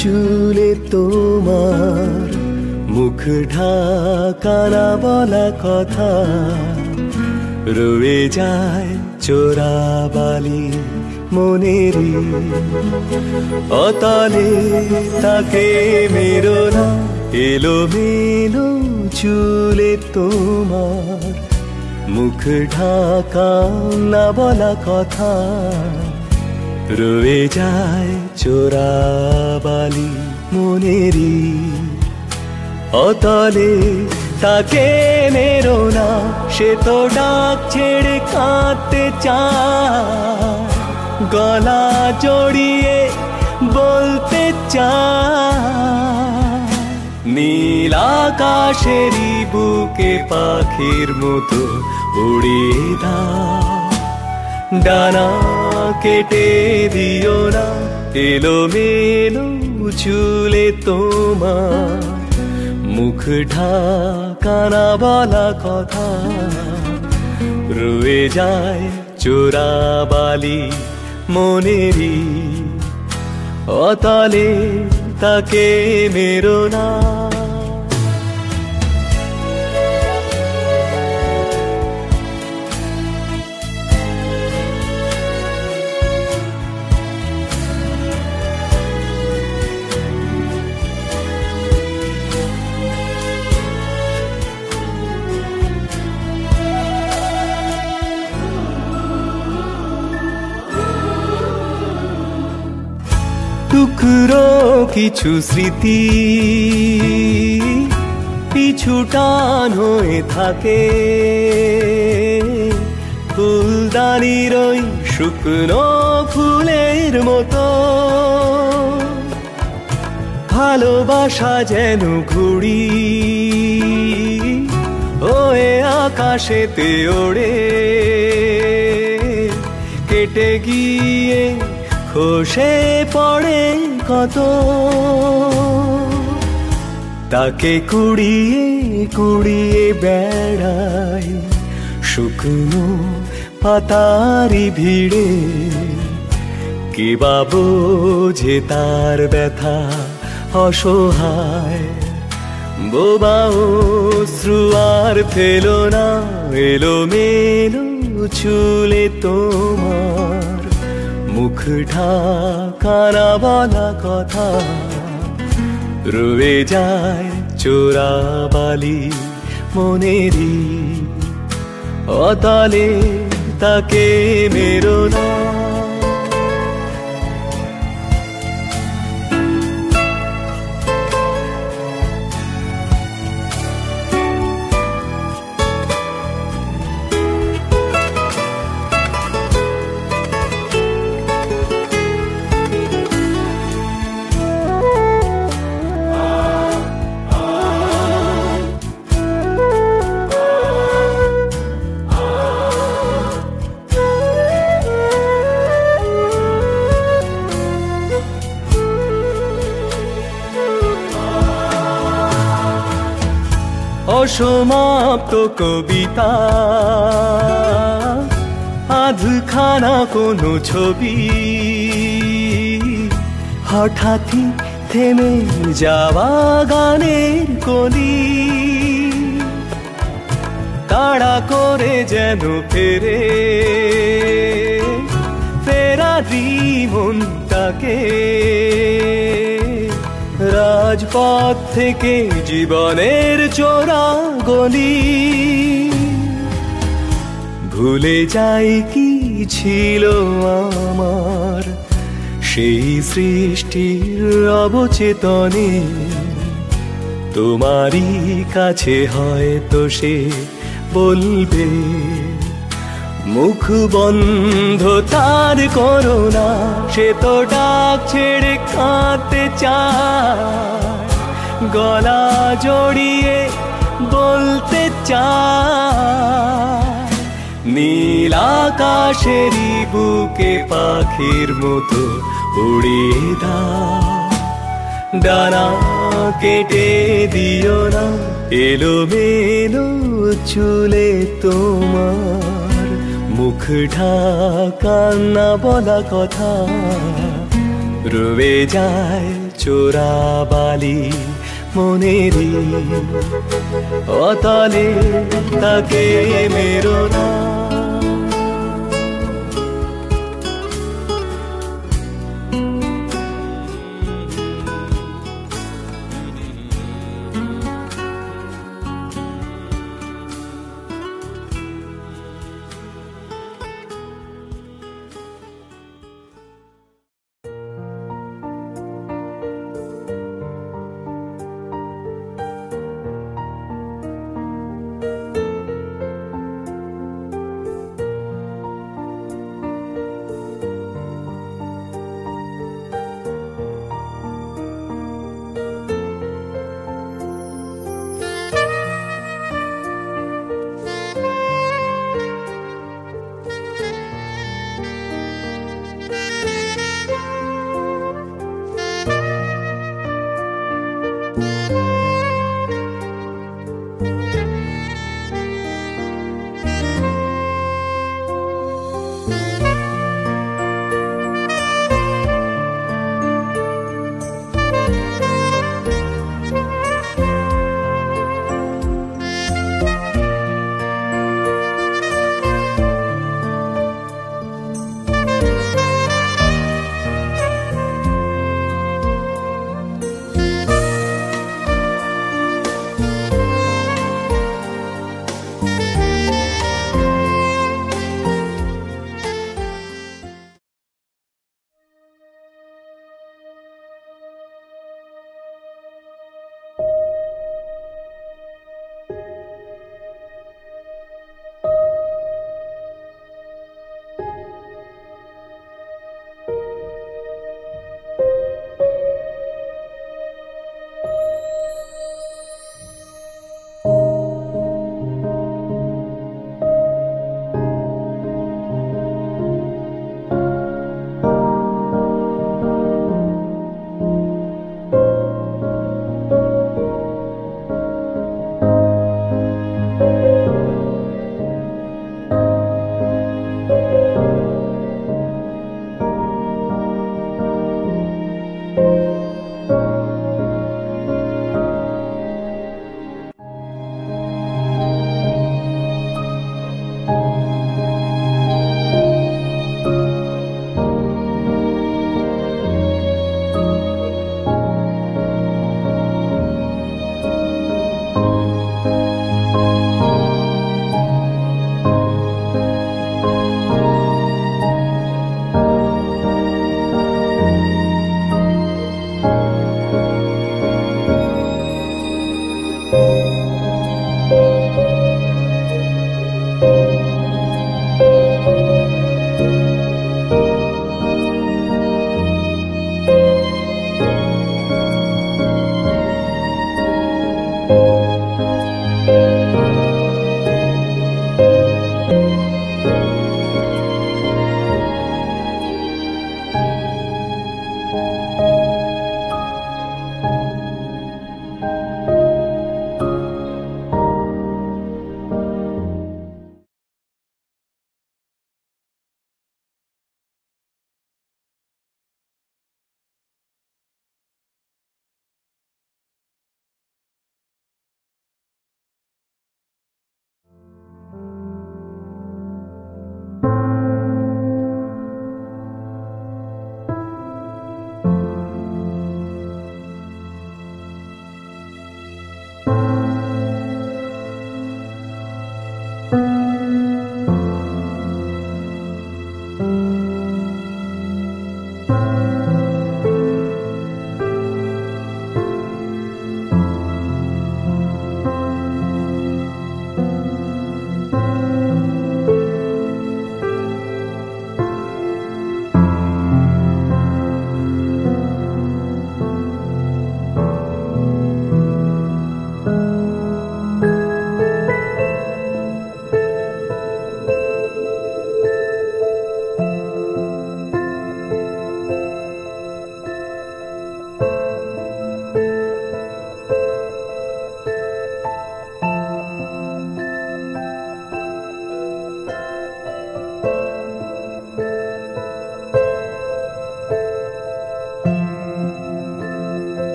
চুলে তোমার মুখ ঢাকা না বলা কথা রয়ে যায় চোরাবালি মনেরি অতলে, তাকে মেরো না এলো মেলো চুলে তোমার মুখ ঢাকা না বলা কথা রয়ে যায় চোরাবালি মনেরি অতলে, তাকে মেরো না সে তো ডাক ছেড়ে কাঁদতে চায়, গলা জড়িয়ে বলতে চায় নীল আকাশেরই বুকে পাখির মতো উড়িয়ে দাও ডানা কেটে দিও না এলোমেলো চুলে তোমার মুখ ঢাকা না বলা কথা রয়ে যায় চোরাবালি মনেরি অতলে, তাকে মেরো না। টুকরো কিছু স্মৃতি পিছুটান হয়ে থাকে ফুলদানির ওই শুকনো ফুলের মতো, ভালোবাসা যেন ঘুড়ি ওই আকাশেতে ওড়ে কেটে গিয়ে খসে পড়ে কত, তাকে কুড়িয়ে কুড়িয়ে বেড়ায় শুকনো পাতারি ভিড়ে, কে বা বোঝে তার ব্যথা অসহায় বোবা অশ্রু আর ফেলো না এলোমেলো চুলে তোমার মুখ ঢাকা না বলা কথা রয়ে যায় চোরাবালি মনেরি অতলে, তাকে মেরো না। অসমাপ্ত কবিতা আধখানা কোনো ছবি হঠাৎই থেমে যাওয়া গানের কলি, তাড়া করে যেন ফেরে ফেরা জীবনটাকে, রাজপথ থেকে জীবনের চোরা গলি ভুলে যাই কি ছিল আমার সেই সৃষ্টির অবচেতনে, তোমারই কাছে হয়তো সে বলবে মুখ বন্ধ তার করো না সে তো ডাক ছেড়ে কাঁদতে চায়, গলা জড়িয়ে বলতে চায় নীল আকাশেরই বুকে পাখির মতো উড়িয়ে দাও ডানা কেটে দিও না এলোমেলো চুলে তোমার মুখ ঢাকা না বলা কথা রয়ে যায় চোরা বালি মনেরি অতলে তাকে মেরো না।